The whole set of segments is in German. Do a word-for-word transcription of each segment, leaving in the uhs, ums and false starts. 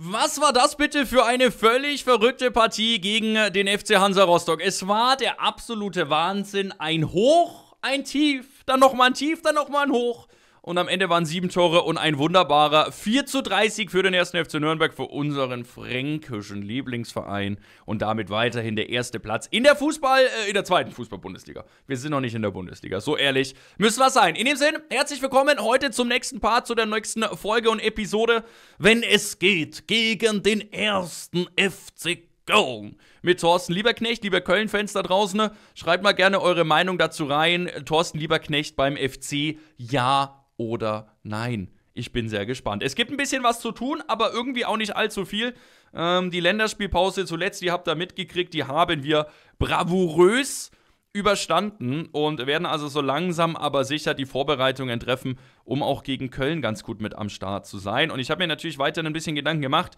Was war das bitte für eine völlig verrückte Partie gegen den F C Hansa Rostock? Es war der absolute Wahnsinn. Ein Hoch, ein Tief, dann nochmal ein Tief, dann nochmal ein Hoch. Und am Ende waren sieben Tore und ein wunderbarer vier zu drei Sieg für den ersten F C Nürnberg, für unseren fränkischen Lieblingsverein. Und damit weiterhin der erste Platz in der Fußball, äh, in der zweiten Fußball-Bundesliga. Wir sind noch nicht in der Bundesliga, so ehrlich müssen wir sein. In dem Sinne, herzlich willkommen heute zum nächsten Part, zu der nächsten Folge und Episode, wenn es geht gegen den ersten F C Go. Mit Thorsten Lieberknecht, lieber Köln-Fans da draußen, schreibt mal gerne eure Meinung dazu rein. Thorsten Lieberknecht beim F C, ja oder nein. Ich bin sehr gespannt. Es gibt ein bisschen was zu tun, aber irgendwie auch nicht allzu viel. Ähm, die Länderspielpause zuletzt, die habt ihr mitgekriegt, die haben wir bravourös überstanden und werden also so langsam aber sicher die Vorbereitungen treffen, um auch gegen Köln ganz gut mit am Start zu sein. Und ich habe mir natürlich weiterhin ein bisschen Gedanken gemacht.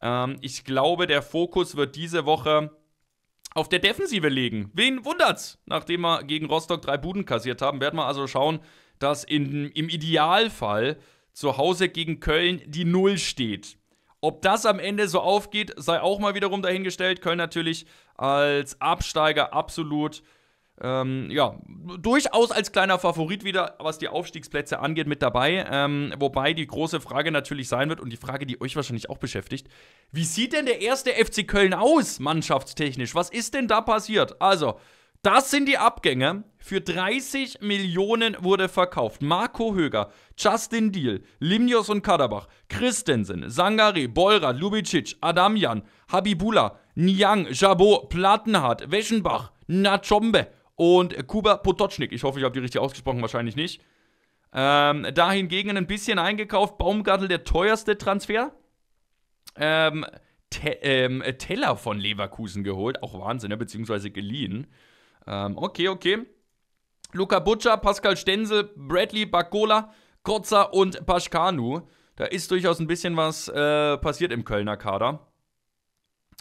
Ähm, ich glaube, der Fokus wird diese Woche auf der Defensive liegen. Wen wundert's? Nachdem wir gegen Rostock drei Buden kassiert haben, werden wir also schauen, dass in, im Idealfall zu Hause gegen Köln die Null steht. Ob das am Ende so aufgeht, sei auch mal wiederum dahingestellt. Köln natürlich als Absteiger absolut, ähm, ja, durchaus als kleiner Favorit wieder, was die Aufstiegsplätze angeht, mit dabei. Ähm, wobei die große Frage natürlich sein wird und die Frage, die euch wahrscheinlich auch beschäftigt: Wie sieht denn der erste F C Köln aus, mannschaftstechnisch? Was ist denn da passiert? Also, das sind die Abgänge. Für dreißig Millionen wurde verkauft. Marco Höger, Justin Diehl, Limnios und Kaderbach, Christensen, Sangare, Bolra, Lubicic, Adamjan, Habibullah, Niang, Jabot, Plattenhardt, Weschenbach, Nachombe und Kuba Potocznik. Ich hoffe, ich habe die richtig ausgesprochen, wahrscheinlich nicht. Ähm, dahingegen ein bisschen eingekauft. Baumgartel, der teuerste Transfer. Ähm, Te ähm, Teller von Leverkusen geholt. Auch Wahnsinn, ja, beziehungsweise geliehen. Okay, okay. Luca Butcher, Pascal Stenzel, Bradley Barcola, Kurza und Paschkanu. Da ist durchaus ein bisschen was äh, passiert im Kölner Kader.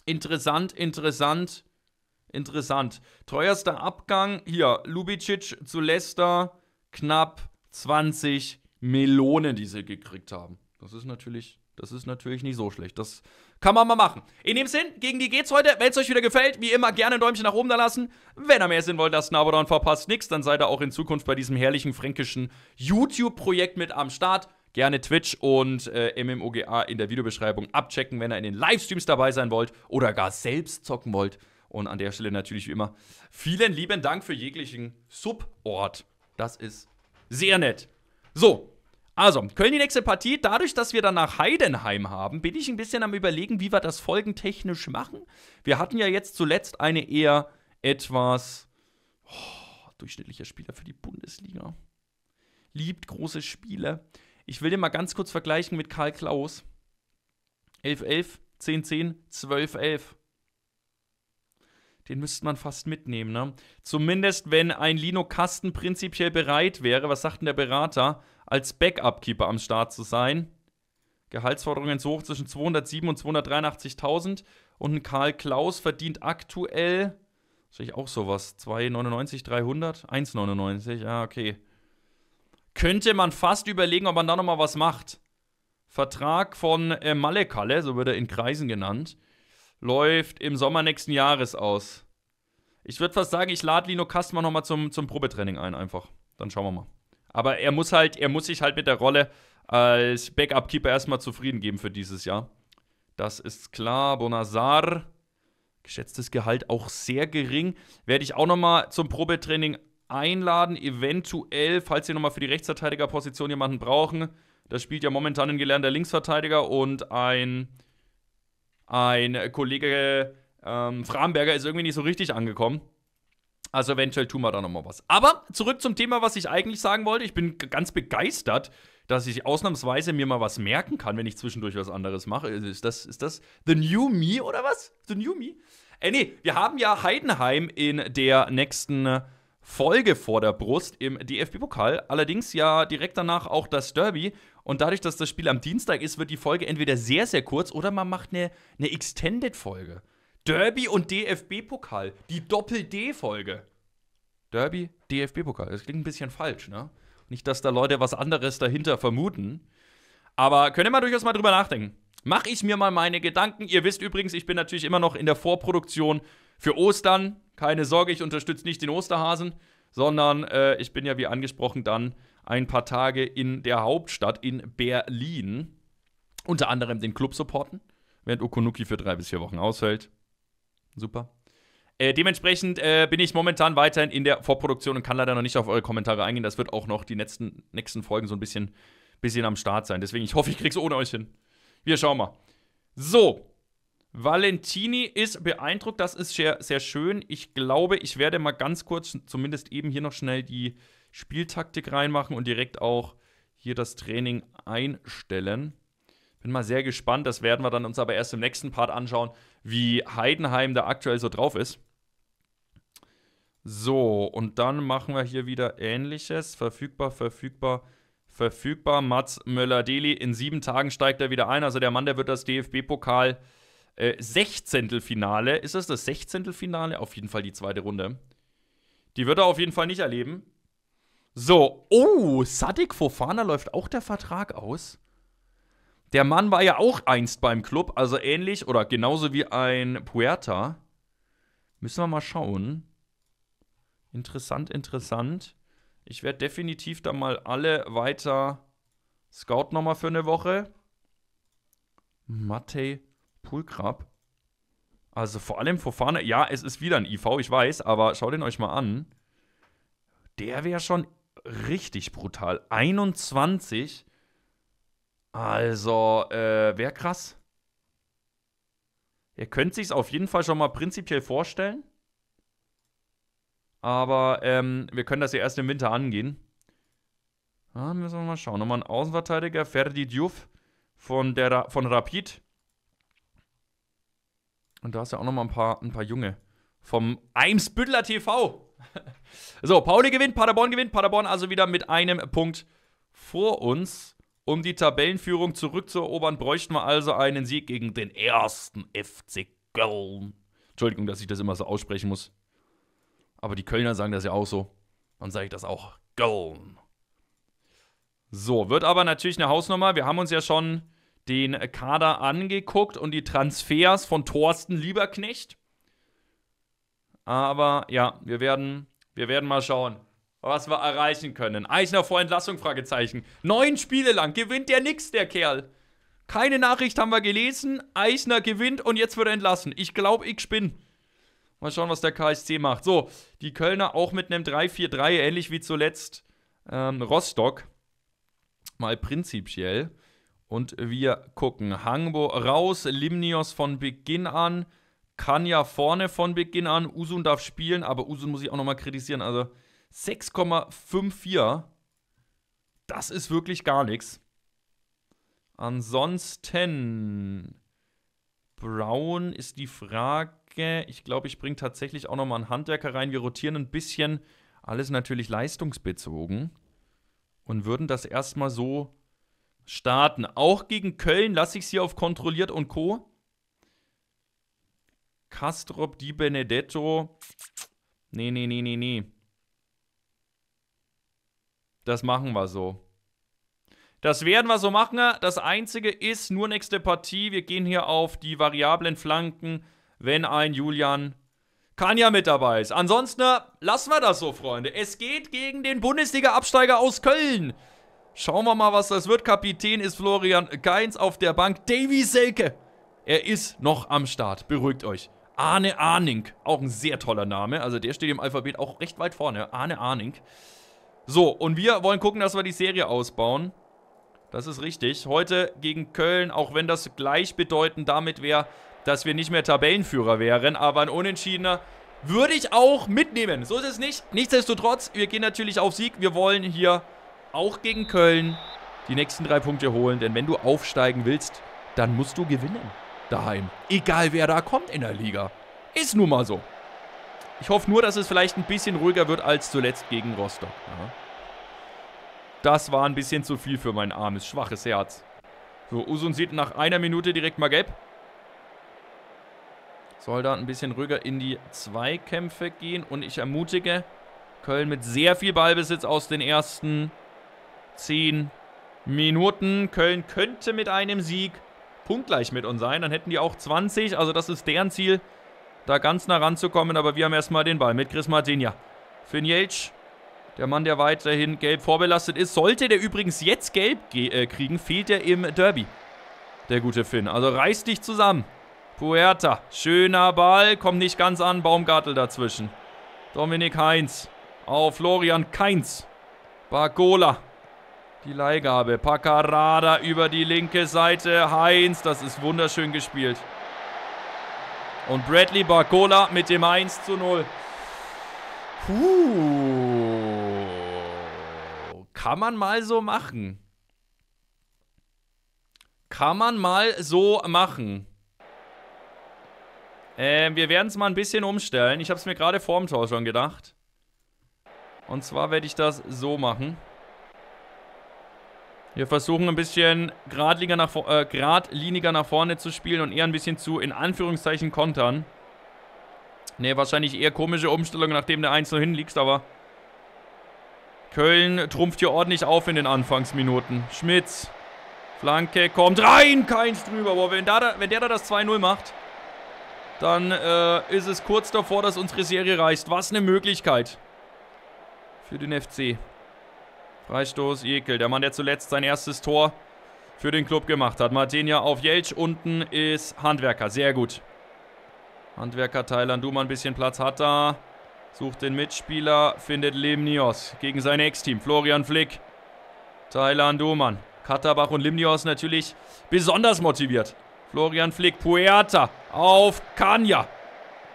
Interessant, interessant, interessant. Teuerster Abgang, hier, Lubicic zu Leicester, knapp zwanzig Millionen, die sie gekriegt haben. Das ist natürlich... Das ist natürlich nicht so schlecht. Das kann man mal machen. In dem Sinn, gegen die geht's heute. Wenn es euch wieder gefällt, wie immer gerne ein Däumchen nach oben da lassen. Wenn ihr mehr sehen wollt, lasst ein Abo da und verpasst nichts. Dann seid ihr auch in Zukunft bei diesem herrlichen fränkischen YouTube-Projekt mit am Start. Gerne Twitch und äh, M M O G A in der Videobeschreibung abchecken, wenn ihr in den Livestreams dabei sein wollt oder gar selbst zocken wollt. Und an der Stelle natürlich wie immer vielen lieben Dank für jeglichen Support. Das ist sehr nett. So. Also, Köln die nächste Partie. Dadurch, dass wir danach Heidenheim haben, bin ich ein bisschen am Überlegen, wie wir das folgentechnisch machen. Wir hatten ja jetzt zuletzt eine eher etwas oh, durchschnittlicher Spieler für die Bundesliga. Liebt große Spiele. Ich will den mal ganz kurz vergleichen mit Karl Klaus. elf elf, zehn zehn, zwölf elf. Den müsste man fast mitnehmen, ne? Zumindest, wenn ein Lino Kasten prinzipiell bereit wäre, was sagt denn der Berater, als Backup-Keeper am Start zu sein. Gehaltsforderungen so hoch zwischen zweihundertsieben und zweihundertdreiundachtzigtausend. Und ein Karl Klaus verdient aktuell, wahrscheinlich auch sowas, zweihundertneunundneunzig, dreihundert, hundertneunundneunzig, ja, okay. Könnte man fast überlegen, ob man da nochmal was macht. Vertrag von äh, Malekalle, so wird er in Kreisen genannt, läuft im Sommer nächsten Jahres aus. Ich würde fast sagen, ich lade Lino Kasten nochmal zum, zum Probetraining ein, einfach. Dann schauen wir mal. Aber er muss halt, er muss sich halt mit der Rolle als Backup-Keeper erstmal zufrieden geben für dieses Jahr. Das ist klar. Bonazar. Geschätztes Gehalt auch sehr gering. Werde ich auch nochmal zum Probetraining einladen. Eventuell, falls wir nochmal für die Rechtsverteidigerposition jemanden brauchen. Da spielt ja momentan ein gelernter Linksverteidiger und ein... Ein Kollege ähm, Framberger ist irgendwie nicht so richtig angekommen. Also eventuell tun wir da nochmal was. Aber zurück zum Thema, was ich eigentlich sagen wollte. Ich bin ganz begeistert, dass ich ausnahmsweise mir mal was merken kann, wenn ich zwischendurch was anderes mache. Ist das, ist das the new me oder was? The new me? Äh, nee, wir haben ja Heidenheim in der nächsten Folge vor der Brust im D F B-Pokal. Allerdings ja direkt danach auch das Derby. Und dadurch, dass das Spiel am Dienstag ist, wird die Folge entweder sehr, sehr kurz oder man macht eine, eine Extended-Folge. Derby und D F B-Pokal. Die Doppel-D-Folge. Derby, D F B-Pokal. Das klingt ein bisschen falsch, ne? Nicht, dass da Leute was anderes dahinter vermuten. Aber können wir durchaus mal drüber nachdenken. mache ich mir mal meine Gedanken. Ihr wisst übrigens, ich bin natürlich immer noch in der Vorproduktion für Ostern. Keine Sorge, ich unterstütze nicht den Osterhasen, sondern äh, ich bin ja, wie angesprochen, dann ein paar Tage in der Hauptstadt in Berlin. Unter anderem den Club supporten, während Okunuki für drei bis vier Wochen ausfällt. Super. Äh, dementsprechend äh, bin ich momentan weiterhin in der Vorproduktion und kann leider noch nicht auf eure Kommentare eingehen. Das wird auch noch die nächsten, nächsten Folgen so ein bisschen, bisschen am Start sein. Deswegen, ich hoffe, ich krieg's ohne euch hin. Wir schauen mal. So. Valentini ist beeindruckt. Das ist sehr, sehr schön. Ich glaube, ich werde mal ganz kurz, zumindest eben hier noch schnell die Spieltaktik reinmachen und direkt auch hier das Training einstellen. Bin mal sehr gespannt. Das werden wir dann uns aber erst im nächsten Part anschauen, wie Heidenheim da aktuell so drauf ist. So, und dann machen wir hier wieder Ähnliches. Verfügbar, verfügbar, verfügbar. Mats Möller-Deli, in sieben Tagen steigt er wieder ein. Also der Mann, der wird das D F B-Pokal äh, Sechzehntelfinale. Ist das das Sechzehntelfinale? Auf jeden Fall die zweite Runde. Die wird er auf jeden Fall nicht erleben. So, oh, Sadik Fofana läuft auch der Vertrag aus. Der Mann war ja auch einst beim Club, also ähnlich oder genauso wie ein Puerta. Müssen wir mal schauen. Interessant, interessant. Ich werde definitiv dann mal alle weiter scouten nochmal für eine Woche. Matej Pulkrab. Also vor allem Fofana. Ja, es ist wieder ein I V, ich weiß, aber schaut ihn euch mal an. Der wäre schon richtig brutal. einundzwanzig. Also, äh, wäre krass. Ihr könnt sich's auf jeden Fall schon mal prinzipiell vorstellen. Aber, ähm, wir können das ja erst im Winter angehen. Da müssen wir mal schauen. Nochmal ein Außenverteidiger, Ferdi Diouf von, der Ra von Rapid. Und da hast du ja auch nochmal ein paar, ein paar Junge vom Eimsbütteler T V. So, Pauli gewinnt, Paderborn gewinnt. Paderborn also wieder mit einem Punkt vor uns. Um die Tabellenführung zurückzuerobern, bräuchten wir also einen Sieg gegen den ersten F C Köln. Entschuldigung, dass ich das immer so aussprechen muss. Aber die Kölner sagen das ja auch so. Dann sage ich das auch. Köln. So, wird aber natürlich eine Hausnummer. Wir haben uns ja schon den Kader angeguckt und die Transfers von Thorsten Lieberknecht. Aber ja, wir werden, wir werden mal schauen, was wir erreichen können. Eichner vor Entlassung, Fragezeichen. Neun Spiele lang gewinnt der nix, der Kerl. Keine Nachricht haben wir gelesen. Eichner gewinnt und jetzt wird er entlassen. Ich glaube, ich spinne. Mal schauen, was der K S C macht. So, die Kölner auch mit einem drei vier drei, ähnlich wie zuletzt ähm, Rostock. Mal prinzipiell. Und wir gucken. Hangbo raus, Limnios von Beginn an. Kanja vorne von Beginn an. Usun darf spielen, aber Usun muss ich auch nochmal kritisieren. Also sechs Komma fünf vier. Das ist wirklich gar nichts. Ansonsten Brown ist die Frage. Ich glaube, ich bringe tatsächlich auch nochmal einen Handwerker rein. Wir rotieren ein bisschen. Alles natürlich leistungsbezogen. Und würden das erstmal so starten. Auch gegen Köln lasse ich es hier auf kontrolliert und Co. Kastrop, Di Benedetto. Nee, nee, nee, nee, nee. Das machen wir so. Das werden wir so machen. Das Einzige ist nur nächste Partie. Wir gehen hier auf die variablen Flanken, wenn ein Julian Kanja mit dabei ist. Ansonsten lassen wir das so, Freunde. Es geht gegen den Bundesliga-Absteiger aus Köln. Schauen wir mal, was das wird. Kapitän ist Florian Kainz auf der Bank. Davy Selke. Er ist noch am Start. Beruhigt euch. Arne Arning. Auch ein sehr toller Name. Also der steht im Alphabet auch recht weit vorne. Arne Arning. So, und wir wollen gucken, dass wir die Serie ausbauen. Das ist richtig. Heute gegen Köln, auch wenn das gleichbedeutend damit wäre, dass wir nicht mehr Tabellenführer wären, aber ein Unentschiedener würde ich auch mitnehmen. So ist es nicht. Nichtsdestotrotz, wir gehen natürlich auf Sieg. Wir wollen hier auch gegen Köln die nächsten drei Punkte holen, denn wenn du aufsteigen willst, dann musst du gewinnen. Daheim. Egal, wer da kommt in der Liga. Ist nun mal so. Ich hoffe nur, dass es vielleicht ein bisschen ruhiger wird als zuletzt gegen Rostock. Ja. Das war ein bisschen zu viel für mein armes, schwaches Herz. So, Usun sieht nach einer Minute direkt mal gelb. Soll da ein bisschen ruhiger in die Zweikämpfe gehen. Und ich ermutige Köln mit sehr viel Ballbesitz aus den ersten zehn Minuten. Köln könnte mit einem Sieg punktgleich mit uns sein. Dann hätten die auch zwanzig. Also das ist deren Ziel, da ganz nah ranzukommen. Aber wir haben erstmal den Ball mit Chris Martinha. Finn Jeltsch, der Mann, der weiterhin gelb vorbelastet ist. Sollte der übrigens jetzt gelb äh, kriegen, fehlt er im Derby. Der gute Finn. Also reiß dich zusammen. Puerta, schöner Ball, kommt nicht ganz an, Baumgartel dazwischen. Dominik Heintz auf Florian Kainz. Barcola, die Leihgabe. Paqarada über die linke Seite, Heintz, das ist wunderschön gespielt. Und Bradley Barcola mit dem eins zu null. Puh. Kann man mal so machen. Kann man mal so machen. Ähm, wir werden es mal ein bisschen umstellen. Ich habe es mir gerade vorm Tor schon gedacht. Und zwar werde ich das so machen. Wir versuchen ein bisschen geradliniger nach, äh, geradliniger nach vorne zu spielen und eher ein bisschen zu, in Anführungszeichen, kontern. Ne, wahrscheinlich eher komische Umstellung, nachdem der eins null hinliegst, aber Köln trumpft hier ordentlich auf in den Anfangsminuten. Schmitz, Flanke, kommt rein, keins drüber. Boah, wenn, da, wenn der da das zwei null macht, dann äh, ist es kurz davor, dass unsere Serie reißt. Was eine Möglichkeit für den F C. Freistoß, Jekyll, der Mann, der zuletzt sein erstes Tor für den Club gemacht hat. Martinha auf Jeltsch, unten ist Handwerker, sehr gut. Handwerker, Thailand, Duma, ein bisschen Platz hat da. Sucht den Mitspieler, findet Limnios gegen sein Ex-Team. Florian Flick, Thailand, Duman, Katterbach und Limnios natürlich besonders motiviert. Florian Flick, Puerta auf Kanja.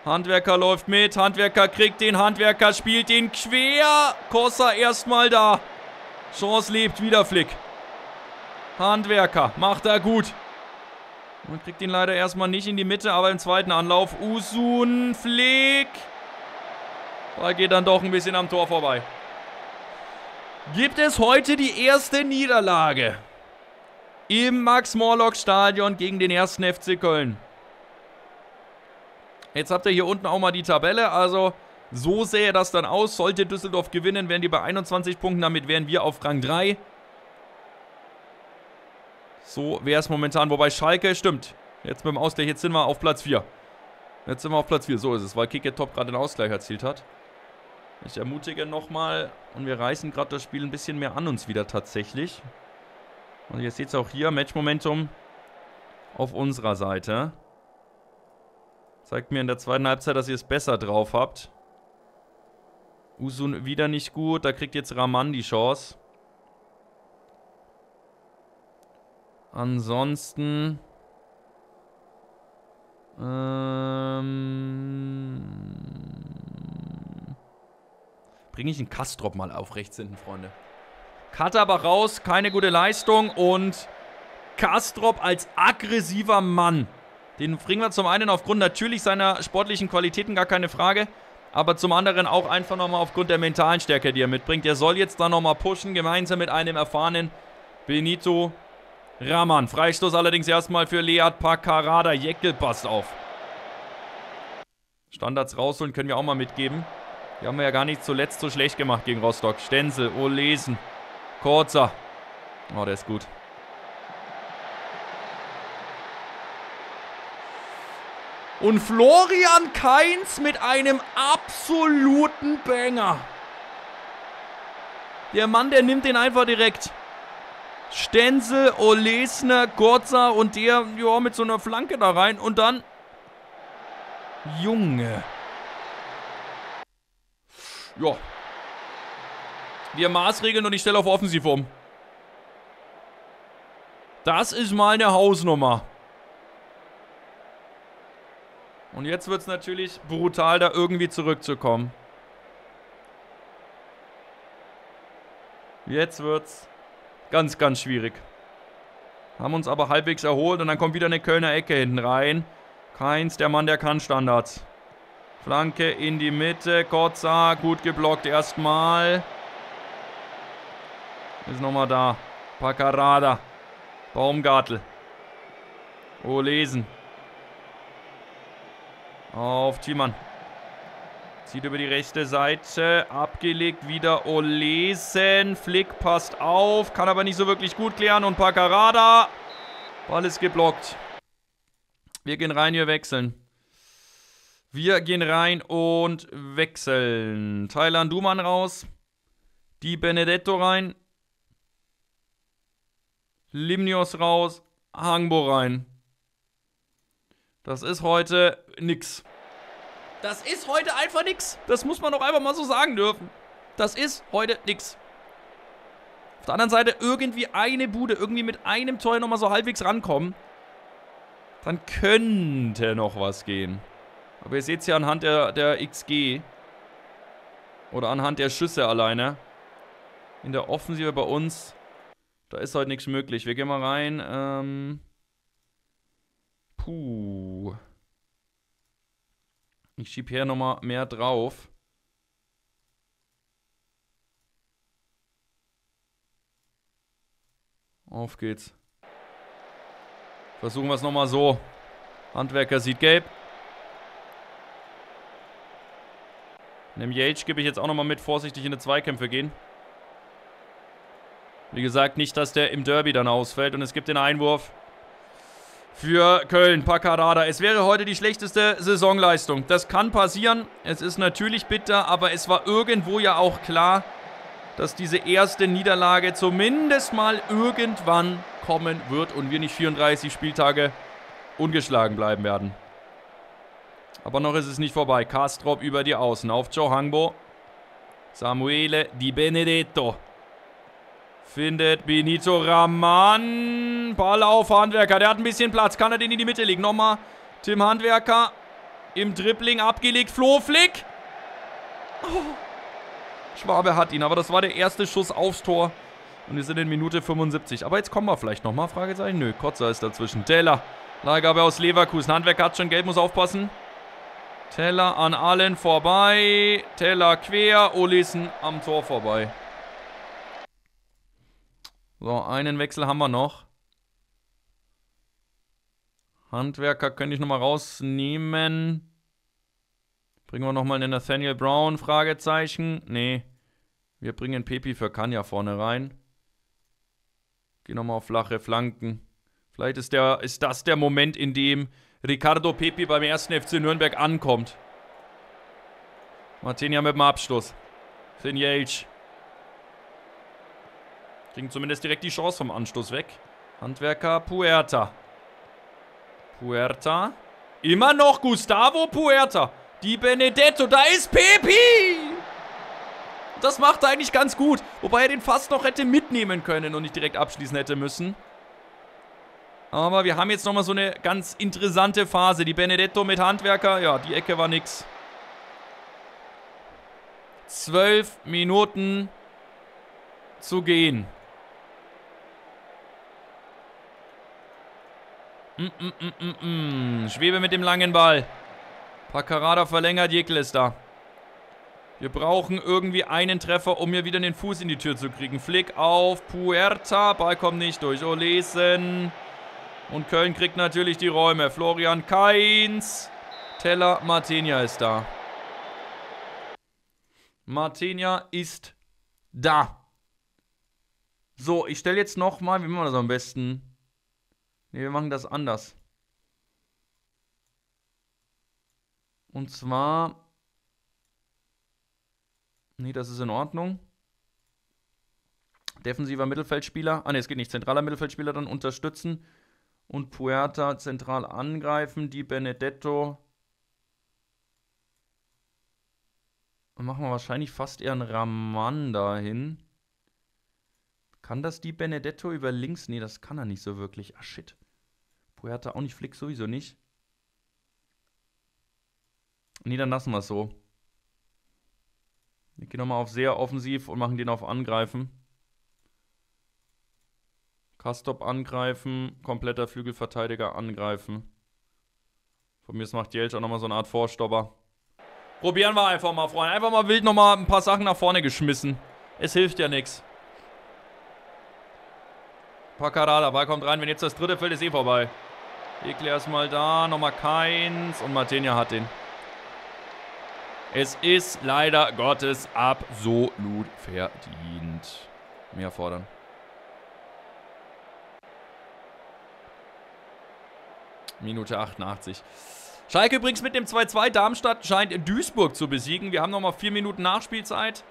Handwerker läuft mit, Handwerker kriegt den, Handwerker spielt den quer. Kossa erstmal da. Chance lebt, wieder Flick. Handwerker, macht er gut. Und kriegt ihn leider erstmal nicht in die Mitte, aber im zweiten Anlauf. Usun, Flick. Ball geht dann doch ein bisschen am Tor vorbei. Gibt es heute die erste Niederlage im Max-Morlock-Stadion gegen den ersten F C Köln? Jetzt habt ihr hier unten auch mal die Tabelle. Also so sähe das dann aus. Sollte Düsseldorf gewinnen, wären die bei einundzwanzig Punkten. Damit wären wir auf Rang drei. So wäre es momentan. Wobei Schalke, stimmt. Jetzt mit dem Ausgleich, jetzt sind wir auf Platz vier. Jetzt sind wir auf Platz vier. So ist es, weil Kicker Top gerade den Ausgleich erzielt hat. Ich ermutige nochmal. Und wir reißen gerade das Spiel ein bisschen mehr an uns wieder tatsächlich. Und ihr seht es auch hier. Matchmomentum auf unserer Seite. Zeigt mir in der zweiten Halbzeit, dass ihr es besser drauf habt. Usun wieder nicht gut. Da kriegt jetzt Raman die Chance. Ansonsten... Ähm, bringe ich einen Kastrop mal auf rechts hinten, Freunde. Katterbach raus, keine gute Leistung. Und Kastrop als aggressiver Mann. Den bringen wir zum einen aufgrund natürlich seiner sportlichen Qualitäten, gar keine Frage. Aber zum anderen auch einfach nochmal aufgrund der mentalen Stärke, die er mitbringt. Er soll jetzt da nochmal pushen, gemeinsam mit einem erfahrenen Benito Raman. Freistoß allerdings erstmal für Lea Paqarada. Jekyll passt auf. Standards rausholen können wir auch mal mitgeben. Die haben wir ja gar nicht zuletzt so schlecht gemacht gegen Rostock. Stenzel, Olesen, Kurza. Oh, der ist gut. Und Florian Kainz mit einem absoluten Banger. Der Mann, der nimmt den einfach direkt. Stenzel, Olesner, Kurza und der, ja, mit so einer Flanke da rein. Und dann... Junge. Ja. Wir maßregeln und ich stelle auf Offensiv um. Das ist mal eine Hausnummer. Und jetzt wird es natürlich brutal, da irgendwie zurückzukommen. Jetzt wird's ganz, ganz schwierig. Haben uns aber halbwegs erholt und dann kommt wieder eine Kölner Ecke hinten rein. Keins, der Mann, der kann Standards. Flanke in die Mitte. Kurza, gut geblockt erstmal. Ist nochmal da. Paqarada. Baumgartel. Olesen. Auf Thiemann. Zieht über die rechte Seite. Abgelegt wieder Olesen. Flick passt auf. Kann aber nicht so wirklich gut klären. Und Paqarada Ball ist geblockt. Wir gehen rein, wir wechseln. Wir gehen rein und wechseln. Taylan Duman raus. Di Benedetto rein. Limnios raus. Hangbo rein. Das ist heute nix. Das ist heute einfach nix. Das muss man doch einfach mal so sagen dürfen. Das ist heute nix. Auf der anderen Seite irgendwie eine Bude, irgendwie mit einem Tor nochmal so halbwegs rankommen. Dann könnte noch was gehen. Aber ihr seht es ja anhand der, der X G. Oder anhand der Schüsse alleine. In der Offensive bei uns, da ist heute nichts möglich. Wir gehen mal rein. Ähm Puh. Ich schiebe hier nochmal mehr drauf. Auf geht's. Versuchen wir es nochmal so. Handwerker sieht gelb. Dem Jeltsch gebe ich jetzt auch nochmal mit, vorsichtig in die Zweikämpfe gehen. Wie gesagt, nicht, dass der im Derby dann ausfällt. Und es gibt den Einwurf für Köln, Paqarada. Es wäre heute die schlechteste Saisonleistung. Das kann passieren. Es ist natürlich bitter, aber es war irgendwo ja auch klar, dass diese erste Niederlage zumindest mal irgendwann kommen wird und wir nicht vierunddreißig Spieltage ungeschlagen bleiben werden. Aber noch ist es nicht vorbei. Kastrop über die Außen auf Joe Hangbo. Samuele Di Benedetto. Findet Benito Raman. Ball auf Handwerker. Der hat ein bisschen Platz. Kann er den in die Mitte legen? Nochmal Tim Handwerker. Im Dribbling abgelegt. Flo Flick. Oh. Schwabe hat ihn. Aber das war der erste Schuss aufs Tor. Und wir sind in Minute fünfundsiebzig. Aber jetzt kommen wir vielleicht nochmal. Fragezeichen. Nö, Kurza ist dazwischen. Teller. Leihgabe aus Leverkusen. Handwerker hat schon gelb, muss aufpassen. Teller an allen vorbei. Teller quer. Olissen am Tor vorbei. So, einen Wechsel haben wir noch. Handwerker könnte ich nochmal rausnehmen. Bringen wir nochmal einen Nathaniel Brown? Fragezeichen. Nee. Wir bringen Pepi für Kanja vorne rein. Geh nochmal auf flache Flanken. Vielleicht ist, der, ist das der Moment, in dem Ricardo Pepi beim ersten F C Nürnberg ankommt. Martinha mit dem Abschluss. Finn Jeltsch. Kriegen zumindest direkt die Chance vom Anstoß weg. Handwerker Puerta. Puerta. Immer noch Gustavo Puerta. Di Benedetto. Da ist Pepi. Das macht er eigentlich ganz gut. Wobei er den fast noch hätte mitnehmen können und nicht direkt abschließen hätte müssen. Aber wir haben jetzt nochmal so eine ganz interessante Phase. Di Benedetto mit Handwerker. Ja, die Ecke war nix. Zwölf Minuten zu gehen. Mm -mm -mm -mm. Schwebe mit dem langen Ball. Paqarada verlängert, Jekyll ist da. Wir brauchen irgendwie einen Treffer, um hier wieder den Fuß in die Tür zu kriegen. Flick auf Puerta. Ball kommt nicht durch. Olesen. Und Köln kriegt natürlich die Räume. Florian Kainz. Teller, Martinha ist da. Martinha ist da. So, ich stelle jetzt nochmal, wie machen wir das am besten? Ne, wir machen das anders. Und zwar... Ne, das ist in Ordnung. Defensiver Mittelfeldspieler. Ah ne, es geht nicht. Zentraler Mittelfeldspieler dann unterstützen. Und Puerta zentral angreifen. Di Benedetto. Dann machen wir wahrscheinlich fast eher einen Raman dahin. Kann das Di Benedetto über links? Nee, das kann er nicht so wirklich. Ah, shit. Puerta auch nicht, Flick sowieso nicht. Nee, dann lassen wir es so. Wir gehen nochmal auf sehr offensiv und machen den auf Angreifen. Kastop angreifen, kompletter Flügelverteidiger angreifen. Von mir macht Jeltsch auch nochmal so eine Art Vorstopper. Probieren wir einfach mal, Freunde. Einfach mal wild nochmal ein paar Sachen nach vorne geschmissen. Es hilft ja nichts. Paqarada, Ball kommt rein. Wenn jetzt das dritte fällt, ist eh vorbei. Ekle erstmal da, nochmal Keins und Martinha hat den. Es ist leider Gottes absolut verdient. Mehr fordern. Minute achtundachtzig. Schalke übrigens mit dem zwei zu zwei. Darmstadt scheint Duisburg zu besiegen. Wir haben nochmal vier Minuten Nachspielzeit.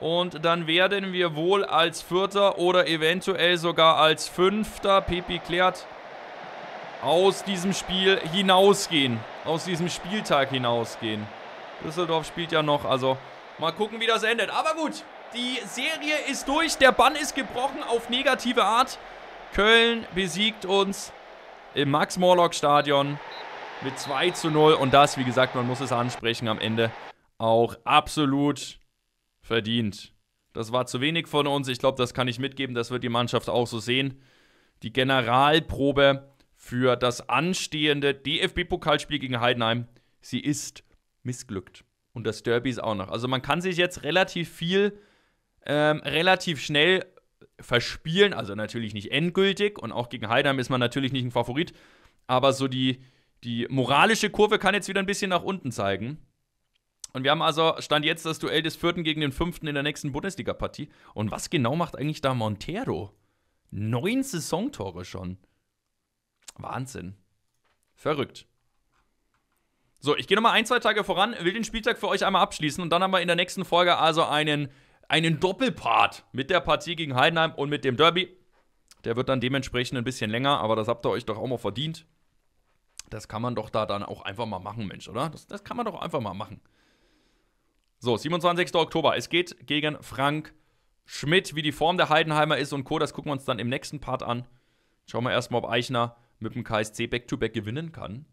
Und dann werden wir wohl als Vierter oder eventuell sogar als Fünfter, Pepi klärt, aus diesem Spiel hinausgehen. Aus diesem Spieltag hinausgehen. Düsseldorf spielt ja noch, also mal gucken, wie das endet. Aber gut, die Serie ist durch. Der Bann ist gebrochen auf negative Art. Köln besiegt uns im Max-Morlock-Stadion mit zwei zu null. Und das, wie gesagt, man muss es ansprechen, am Ende auch absolut verdient. Das war zu wenig von uns. Ich glaube, das kann ich mitgeben. Das wird die Mannschaft auch so sehen. Die Generalprobe für das anstehende D F B-Pokalspiel gegen Heidenheim, sie ist missglückt. Und das Derby ist auch noch. Also man kann sich jetzt relativ viel, ähm, relativ schnell verspielen. Also natürlich nicht endgültig. Und auch gegen Heidenheim ist man natürlich nicht ein Favorit. Aber so die, die moralische Kurve kann jetzt wieder ein bisschen nach unten zeigen. Und wir haben also, Stand jetzt, das Duell des Vierten gegen den Fünften in der nächsten Bundesliga-Partie. Und was genau macht eigentlich da Montero? Neun Saisontore schon. Wahnsinn. Verrückt. So, ich gehe nochmal ein, zwei Tage voran, will den Spieltag für euch einmal abschließen und dann haben wir in der nächsten Folge also einen, einen Doppelpart mit der Partie gegen Heidenheim und mit dem Derby. Der wird dann dementsprechend ein bisschen länger, aber das habt ihr euch doch auch mal verdient. Das kann man doch da dann auch einfach mal machen, Mensch, oder? Das, das kann man doch einfach mal machen. So, siebenundzwanzigster Oktober. Es geht gegen Frank Schmidt, wie die Form der Heidenheimer ist und Co. Das gucken wir uns dann im nächsten Part an. Schauen wir erstmal, ob Eichner mit dem K S C Back-to-Back gewinnen kann.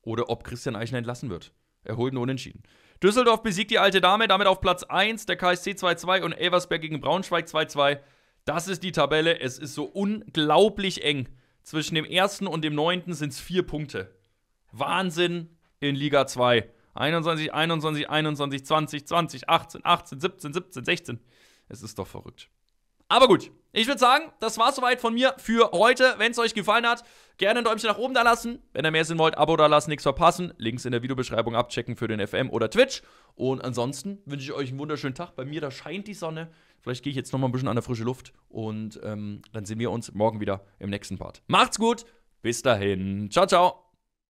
Oder ob Christian Eichner entlassen wird. Er holt einen Unentschieden. Düsseldorf besiegt die alte Dame, damit auf Platz eins. Der K S C zwei zu zwei und Elversberg gegen Braunschweig zwei zu zwei. Das ist die Tabelle. Es ist so unglaublich eng. Zwischen dem ersten und dem neunten sind es vier Punkte. Wahnsinn in Liga zwei. einundzwanzig, einundzwanzig, einundzwanzig, zwanzig, zwanzig, achtzehn, achtzehn, siebzehn, siebzehn, sechzehn. Es ist doch verrückt. Aber gut, ich würde sagen, das war soweit von mir für heute. Wenn es euch gefallen hat, gerne ein Däumchen nach oben da lassen. Wenn ihr mehr sehen wollt, Abo da lassen, nichts verpassen. Links in der Videobeschreibung abchecken für den F M oder Twitch. Und ansonsten wünsche ich euch einen wunderschönen Tag. Bei mir, da scheint die Sonne. Vielleicht gehe ich jetzt nochmal ein bisschen an der frische Luft. Und ähm, dann sehen wir uns morgen wieder im nächsten Part. Macht's gut, bis dahin. Ciao, ciao.